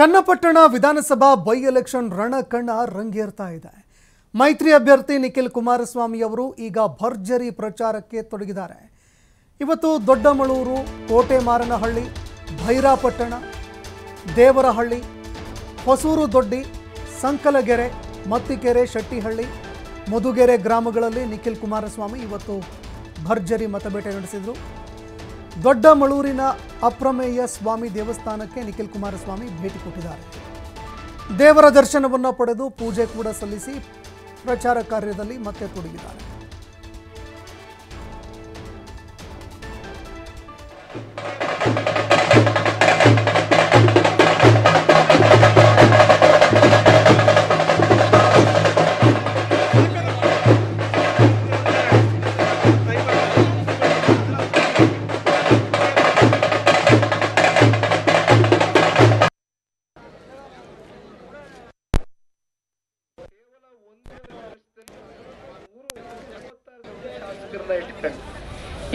ಚನ್ನಪಟ್ಟಣ ವಿಧಾನಸಭಾ by election ರಣಕಣ ರಂಗೇರ್ತಾ ಇದೆ. ಮೈತ್ರಿ ಅಭ್ಯರ್ಥಿ ನಿಖಿಲ್ ಕುಮಾರಸ್ವಾಮಿ ಅವರು ಈಗ ಭರ್ಜರಿ ಪ್ರಚಾರಕ್ಕೆ ತೊಡಗಿದ್ದಾರೆ. ಇವತ್ತು ದೊಡ್ಡಮಳೂರು, ಕೋಟೆಮಾರನಹಳ್ಳಿ, ಭೈರಾಪಟ್ಟಣ, ದೇವರಹಳ್ಳಿ, ಹೊಸೂರು ದೊಡ್ಡಿ, ಸಂಕಲಗೆರೆ, ಮತ್ತಿಕೆರೆ, ಶೆಟ್ಟಿಹಳ್ಳಿ, ಮಧುಗೆರೆ ಗ್ರಾಮಗಳಲ್ಲಿ ನಿಖಿಲ್ ಕುಮಾರಸ್ವಾಮಿ ಇವತ್ತು ಭರ್ಜರಿ ಮತಬೇಟೆ ನಡೆಸಿದರು. ದೊಡ್ಡಮಳೂರಿನ ಅಪ್ರಮೇಯ ಸ್ವಾಮಿ ದೇವಸ್ಥಾನಕ್ಕೆ ನಿಖಿಲ್ ಕುಮಾರಸ್ವಾಮಿ ಭೇಟಿ ಕೊಟ್ಟಿದ್ದಾರೆ. ದೇವರ ದರ್ಶನವನ್ನು ಪಡೆದು ಪೂಜೆ ಕೂಡ ಸಲ್ಲಿಸಿ ಪ್ರಚಾರ ಕಾರ್ಯದಲ್ಲಿ ಮತ್ತೆ ತೊಡಗಿದ್ದಾರೆ.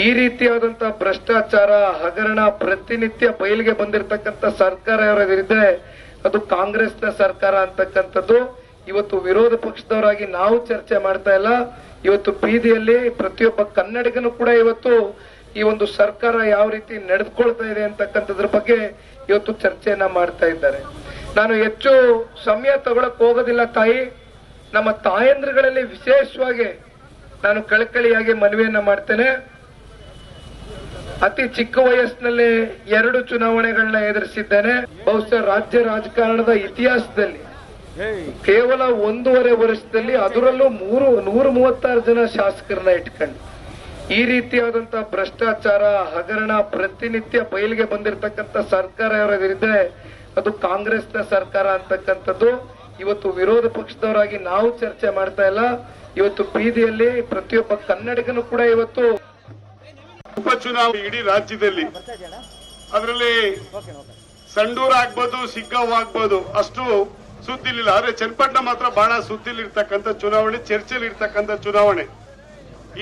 ಈ ರೀತಿಯಾದಂತಹ ಭ್ರಷ್ಟಾಚಾರ ಹಗರಣ ಪ್ರತಿನಿತ್ಯ ಬಯಲಿಗೆ ಬಂದಿರತಕ್ಕಂತ ಸರ್ಕಾರ ಯಾವ್ದಿದ್ರೆ ಅದು ಕಾಂಗ್ರೆಸ್ನ ಸರ್ಕಾರ ಅಂತಕ್ಕಂಥದ್ದು ಇವತ್ತು ವಿರೋಧ ಪಕ್ಷದವರಾಗಿ ನಾವು ಚರ್ಚೆ ಮಾಡ್ತಾ ಇಲ್ಲ. ಇವತ್ತು ಬೀದಿಯಲ್ಲಿ ಪ್ರತಿಯೊಬ್ಬ ಕನ್ನಡಿಗನು ಕೂಡ ಇವತ್ತು ಈ ಒಂದು ಸರ್ಕಾರ ಯಾವ ರೀತಿ ನಡೆದುಕೊಳ್ತಾ ಇದೆ ಅಂತಕ್ಕಂಥದ್ರ ಬಗ್ಗೆ ಇವತ್ತು ಚರ್ಚೆಯನ್ನ ಮಾಡ್ತಾ ಇದ್ದಾರೆ. ನಾನು ಹೆಚ್ಚು ಸಮಯ ತಗೊಳಕ್ ಹೋಗೋದಿಲ್ಲ ತಾಯಿ. ನಮ್ಮ ತಾಯಂದ್ರಗಳಲ್ಲಿ ವಿಶೇಷವಾಗಿ ನಾನು ಕಳಕಳಿಯಾಗಿ ಮನವಿಯನ್ನ ಮಾಡ್ತೇನೆ. ಅತಿ ಚಿಕ್ಕ ವಯಸ್ಸಿನಲ್ಲಿ 2 ಚುನಾವಣೆಗಳನ್ನ ಎದುರಿಸಿದ್ದೇನೆ. ಬಹುಶಃ ರಾಜ್ಯ ರಾಜಕಾರಣದ ಇತಿಹಾಸದಲ್ಲಿ ಕೇವಲ 1.5 ವರ್ಷದಲ್ಲಿ ಅದರಲ್ಲೂ 136 ಜನ ಶಾಸಕರನ್ನ ಇಟ್ಕೊಂಡು ಈ ರೀತಿಯಾದಂತಹ ಭ್ರಷ್ಟಾಚಾರ ಹಗರಣ ಪ್ರತಿನಿತ್ಯ ಬಯಲಿಗೆ ಬಂದಿರತಕ್ಕಂತ ಸರ್ಕಾರ ಯಾವ್ದಿದ್ರೆ ಅದು ಕಾಂಗ್ರೆಸ್ನ ಸರ್ಕಾರ ಅಂತಕ್ಕಂಥದ್ದು ಇವತ್ತು ವಿರೋಧ ಪಕ್ಷದವರಾಗಿ ನಾವು ಚರ್ಚೆ ಮಾಡ್ತಾ ಇಲ್ಲ. ಇವತ್ತು ಬೀದಿಯಲ್ಲಿ ಪ್ರತಿಯೊಬ್ಬ ಕನ್ನಡಿಗನು ಕೂಡ ಇವತ್ತು ಉಪಚುನಾವಣೆ ಇಡೀ ರಾಜ್ಯದಲ್ಲಿ ಅದರಲ್ಲಿ ಸಂಡೂರ್ ಆಗ್ಬೋದು, ಸಿಗ್ಗಾವ್ ಆಗ್ಬೋದು, ಅಷ್ಟು ಸುದ್ದಿಲಿಲ್ಲ. ಆದ್ರೆ ಚನ್ನಪಟ್ಟಣ ಮಾತ್ರ ಬಹಳ ಸುದ್ದಿಲಿರ್ತಕ್ಕಂಥ ಚುನಾವಣೆ, ಚರ್ಚೆಲಿ ಇರ್ತಕ್ಕಂಥ ಚುನಾವಣೆ.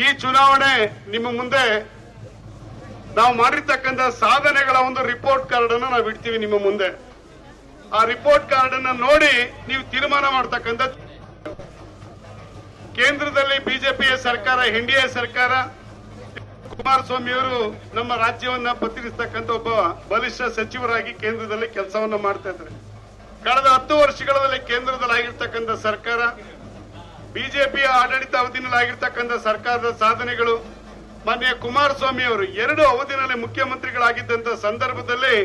ಈ ಚುನಾವಣೆ ನಿಮ್ಮ ಮುಂದೆ ನಾವು ಮಾಡಿರ್ತಕ್ಕಂಥ ಸಾಧನೆಗಳ ಒಂದು ರಿಪೋರ್ಟ್ ಕಾರ್ಡ್ ಅನ್ನು ನಾವು ಇಡ್ತೀವಿ ನಿಮ್ಮ ಮುಂದೆ. ಆ ರಿಪೋರ್ಟ್ ಕಾರ್ಡ್ ಅನ್ನ ನೋಡಿ ನೀವು ತೀರ್ಮಾನ ಮಾಡ್ತಕ್ಕಂಥ. ಕೇಂದ್ರದಲ್ಲಿ ಬಿಜೆಪಿಯ ಸರ್ಕಾರ, ಎನ್ಡಿಎ ಸರ್ಕಾರ, ಕುಮಾರಸ್ವಾಮಿ ಅವರು ನಮ್ಮ ರಾಜ್ಯವನ್ನ ಪ್ರತಿನಿಧಿಸತಕ್ಕಂಥ ಒಬ್ಬ ಬಲಿಷ್ಠ ಸಚಿವರಾಗಿ ಕೇಂದ್ರದಲ್ಲಿ ಕೆಲಸವನ್ನ ಮಾಡ್ತಾ ಇದ್ದಾರೆ. ಕಳೆದ 10 ವರ್ಷಗಳಲ್ಲಿ ಕೇಂದ್ರದಲ್ಲಿ ಆಗಿರ್ತಕ್ಕಂಥ ಸರ್ಕಾರ, ಬಿಜೆಪಿಯ ಆಡಳಿತ ಅವಧಿನಲ್ಲಿ ಆಗಿರ್ತಕ್ಕಂಥ ಸರ್ಕಾರದ ಸಾಧನೆಗಳು, ಮಾನ್ಯ ಕುಮಾರಸ್ವಾಮಿ ಅವರು 2 ಅವಧಿನಲ್ಲಿ ಮುಖ್ಯಮಂತ್ರಿಗಳಾಗಿದ್ದಂತ ಸಂದರ್ಭದಲ್ಲಿ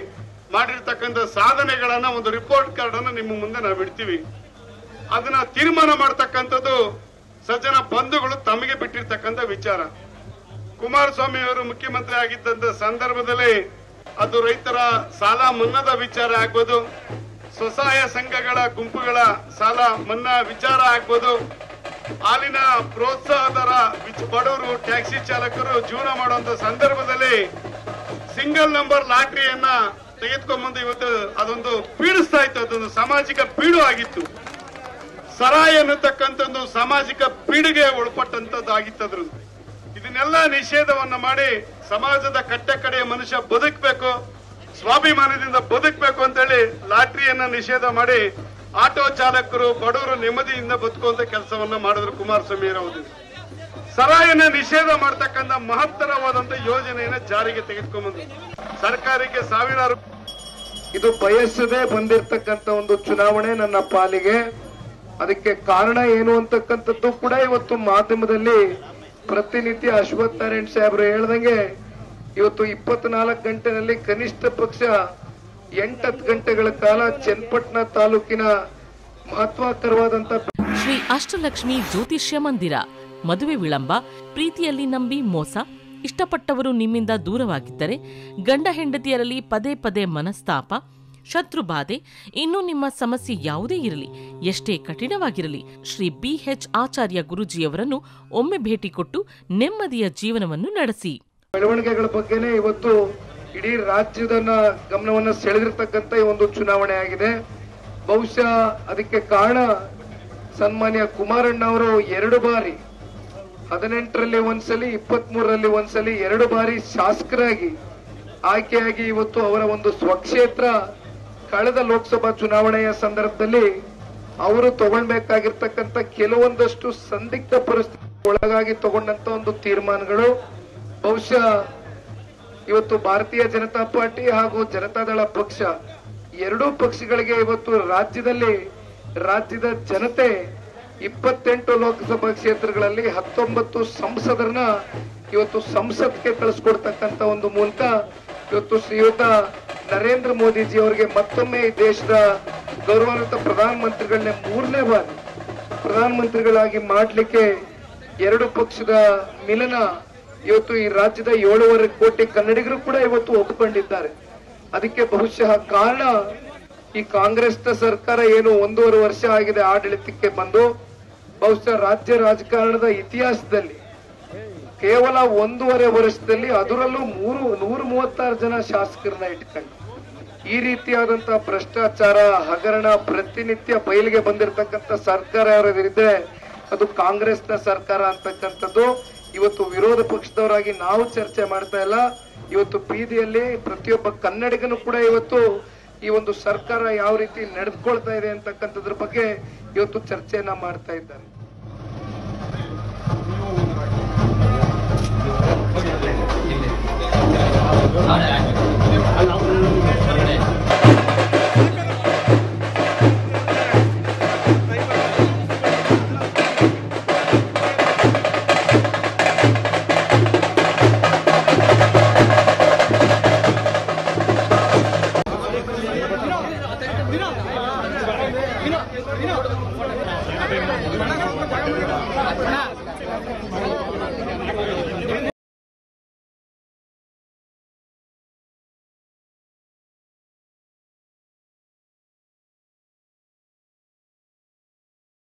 ಮಾಡಿರ್ತಕ್ಕಂಥ ಸಾಧನೆಗಳನ್ನ ಒಂದು ರಿಪೋರ್ಟ್ ಕಾರ್ಡ್ ಅನ್ನು ನಿಮ್ಮ ಮುಂದೆ ನಾವು ಇಡ್ತೀವಿ. ಅದನ್ನ ತೀರ್ಮಾನ ಮಾಡ್ತಕ್ಕಂಥದ್ದು ಸಜ್ಜನ ಬಂಧುಗಳು ತಮಗೆ ಬಿಟ್ಟಿರ್ತಕ್ಕಂಥ ವಿಚಾರ. ಕುಮಾರಸ್ವಾಮಿ ಅವರು ಮುಖ್ಯಮಂತ್ರಿ ಆಗಿದ್ದಂತ ಸಂದರ್ಭದಲ್ಲಿ ಅದು ರೈತರ ಸಾಲ ಮನ್ನಾದ ವಿಚಾರ ಆಗ್ಬೋದು, ಸ್ವಸಹಾಯ ಸಂಘಗಳ ಗುಂಪುಗಳ ಸಾಲ ಮನ್ನಾ ವಿಚಾರ ಆಗ್ಬೋದು, ಹಾಲಿನ ಪ್ರೋತ್ಸಾಹ ದರ, ಬಡವರು, ಟ್ಯಾಕ್ಸಿ ಚಾಲಕರು ಜೀವನ ಮಾಡುವಂತ ಸಂದರ್ಭದಲ್ಲಿ ಸಿಂಗಲ್ ನಂಬರ್ ಲಾಟ್ರಿಯನ್ನ ತೆಗೆದುಕೊಂಡ್ಬಂದು ಇವತ್ತು ಅದೊಂದು ಪೀಡಿಸ್ತಾ ಇತ್ತು. ಅದೊಂದು ಸಾಮಾಜಿಕ ಪೀಡು ಆಗಿತ್ತು. ಸರಾಯ ಅನ್ನತಕ್ಕಂಥ ಒಂದು ಸಾಮಾಜಿಕ ಪೀಡಿಗೆ ಒಳಪಟ್ಟಂತದ್ದು ಆಗಿತ್ತದ್ರು. ಇದನ್ನೆಲ್ಲ ನಿಷೇಧವನ್ನ ಮಾಡಿ ಸಮಾಜದ ಕಟ್ಟೆ ಕಡೆಯ ಮನುಷ್ಯ ಬದುಕಬೇಕು, ಸ್ವಾಭಿಮಾನದಿಂದ ಬದುಕಬೇಕು ಅಂತ ಹೇಳಿ ಲಾಟ್ರಿಯನ್ನ ನಿಷೇಧ ಮಾಡಿ ಆಟೋ ಚಾಲಕರು, ಬಡವರು ನೆಮ್ಮದಿಯಿಂದ ಬದುಕುವಂತ ಕೆಲಸವನ್ನ ಮಾಡಿದ್ರು ಕುಮಾರಸ್ವಾಮಿ ಅವರು. ಸರಾಯನ ನಿಷೇಧ ಮಾಡತಕ್ಕಂಥ ಮಹತ್ತರವಾದಂತ ಯೋಜನೆಯನ್ನ ಜಾರಿಗೆ ತೆಗೆದುಕೊಂಡ್ಬಂದ್ರು. ಸರ್ಕಾರಕ್ಕೆ ಸಾವಿರಾರು ಇದು ಬಯಸದೆ ಬಂದಿರತಕ್ಕಂತ ಒಂದು ಚುನಾವಣೆ ನನ್ನ ಪಾಲಿಗೆ. ಅದಕ್ಕೆ ಕಾರಣ ಏನು ಅಂತಕ್ಕಂಥದ್ದು ಕೂಡ ಇವತ್ತು ಮಾಧ್ಯಮದಲ್ಲಿ ಪ್ರತಿನಿತ್ಯ ಅಶ್ವಥ್ ನಾರಾಯಣ್ ಸಾಹೇಬ್ರು ಹೇಳ್ದಂಗೆ ಇವತ್ತು 24 ಗಂಟೆನಲ್ಲಿ ಕನಿಷ್ಠ ಪಕ್ಷ 8-10 ಗಂಟೆಗಳ ಕಾಲ ಚನ್ನಪಟ್ಟಣ ತಾಲೂಕಿನ ಮಹತ್ವಾಕರವಾದಂತ ಶ್ರೀ ಅಷ್ಟಲಕ್ಷ್ಮಿ ಜ್ಯೋತಿಷ್ಯ ಮಂದಿರ. ಮದುವೆ ವಿಳಂಬ, ಪ್ರೀತಿಯಲ್ಲಿ ನಂಬಿ ಮೋಸ, ಇಷ್ಟಪಟ್ಟವರು ನಿಮ್ಮಿಂದ ದೂರವಾಗಿದ್ದರೆ, ಗಂಡ ಹೆಂಡತಿಯರಲ್ಲಿ ಪದೇ ಪದೇ ಮನಸ್ತಾಪ, ಶತ್ರು ಬಾಧೆ, ಇನ್ನೂ ನಿಮ್ಮ ಸಮಸ್ಯೆ ಯಾವುದೇ ಇರಲಿ, ಎಷ್ಟೇ ಕಠಿಣವಾಗಿರಲಿ, ಶ್ರೀ BH ಆಚಾರ್ಯ ಗುರುಜಿಯವರನ್ನು ಒಮ್ಮೆ ಭೇಟಿ ಕೊಟ್ಟು ನೆಮ್ಮದಿಯ ಜೀವನವನ್ನು ನಡೆಸಿ. ಬೆಳವಣಿಗೆಗಳ ಬಗ್ಗೆನೇ ಇವತ್ತು ಇಡೀ ರಾಜ್ಯದ ಗಮನವನ್ನು ಸೆಳೆದಿರ್ತಕ್ಕಂಥ ಈ ಒಂದು ಚುನಾವಣೆ ಆಗಿದೆ. ಬಹುಶಃ ಅದಕ್ಕೆ ಕಾರಣ ಸನ್ಮಾನ್ಯ ಕುಮಾರಣ್ಣ ಅವರು 2 ಬಾರಿ, 18ರಲ್ಲಿ ಒಂದ್ಸಲಿ, 23ರಲ್ಲಿ ಒಂದ್ಸಲಿ, 2 ಬಾರಿ ಶಾಸಕರಾಗಿ ಆಯ್ಕೆಯಾಗಿ ಇವತ್ತು ಅವರ ಒಂದು ಸ್ವಕ್ಷೇತ್ರ ಕಳೆದ ಲೋಕಸಭಾ ಚುನಾವಣೆಯ ಸಂದರ್ಭದಲ್ಲಿ ಅವರು ತಗೊಳ್ಳಬೇಕಾಗಿರತಕ್ಕಂತ ಕೆಲವೊಂದಷ್ಟು ಸಂದಿಗ್ಧ ಪರಿಸ್ಥಿತಿಗೆ ಒಳಗಾಗಿ ತಗೊಂಡಂತ ಒಂದು ತೀರ್ಮಾನಗಳು ಬಹುಶಃ ಇವತ್ತು ಭಾರತೀಯ ಜನತಾ ಪಾರ್ಟಿ ಹಾಗೂ ಜನತಾದಳ ಪಕ್ಷ ಎರಡೂ ಪಕ್ಷಗಳಿಗೆ ಇವತ್ತು ರಾಜ್ಯದ ಜನತೆ 28 ಲೋಕಸಭಾ ಕ್ಷೇತ್ರಗಳಲ್ಲಿ 19 ಸಂಸದರನ್ನ ಇವತ್ತು ಸಂಸತ್ಗೆ ಕಳಿಸಿಕೊಡ್ತಕ್ಕಂತ ಒಂದು ಮೂಲಕ ಇವತ್ತು ಶ್ರೀಯುತ ನರೇಂದ್ರ ಮೋದಿಜಿ ಅವರಿಗೆ ಮತ್ತೊಮ್ಮೆ ಈ ದೇಶದ ಗೌರವಾನ್ವಿತ ಪ್ರಧಾನಮಂತ್ರಿಗಳನ್ನೇ ಮೂರನೇ ಬಾರಿ ಪ್ರಧಾನಮಂತ್ರಿಗಳಾಗಿ ಮಾಡಲಿಕ್ಕೆ ಎರಡು ಪಕ್ಷದ ಮಿಲನ ಇವತ್ತು ಈ ರಾಜ್ಯದ 7.25 ಕೋಟಿ ಕನ್ನಡಿಗರು ಕೂಡ ಇವತ್ತು ಒಪ್ಪಿಕೊಂಡಿದ್ದಾರೆ. ಅದಕ್ಕೆ ಬಹುಶಃ ಕಾರಣ ಈ ಕಾಂಗ್ರೆಸ್ನ ಸರ್ಕಾರ ಏನು 1.5 ವರ್ಷ ಆಗಿದೆ ಆಡಳಿತಕ್ಕೆ ಬಂದು, ಬಹುಶಃ ರಾಜ್ಯ ರಾಜಕಾರಣದ ಇತಿಹಾಸದಲ್ಲಿ ಕೇವಲ 1.5 ವರ್ಷದಲ್ಲಿ ಅದರಲ್ಲೂ 136 ಜನ ಶಾಸಕರನ್ನ ಇಟ್ಕೊಂಡು ಈ ರೀತಿಯಾದಂತಹ ಭ್ರಷ್ಟಾಚಾರ ಹಗರಣ ಪ್ರತಿನಿತ್ಯ ಬಯಲಿಗೆ ಬಂದಿರತಕ್ಕಂತ ಸರ್ಕಾರ ಯಾವ್ದಿದ್ರೆ ಅದು ಕಾಂಗ್ರೆಸ್ನ ಸರ್ಕಾರ ಅಂತಕ್ಕಂಥದ್ದು ಇವತ್ತು ವಿರೋಧ ಪಕ್ಷದವರಾಗಿ ನಾವು ಚರ್ಚೆ ಮಾಡ್ತಾ ಇಲ್ಲ. ಇವತ್ತು ಬೀದಿಯಲ್ಲಿ ಪ್ರತಿಯೊಬ್ಬ ಕನ್ನಡಿಗನು ಕೂಡ ಇವತ್ತು ಈ ಒಂದು ಸರ್ಕಾರ ಯಾವ ರೀತಿ ನಡೆದುಕೊಳ್ತಾ ಇದೆ ಅಂತಕ್ಕಂಥದ್ರ ಬಗ್ಗೆ ಇವತ್ತು ಚರ್ಚೆಯನ್ನ ಮಾಡ್ತಾ ಇದ್ದಾರೆ.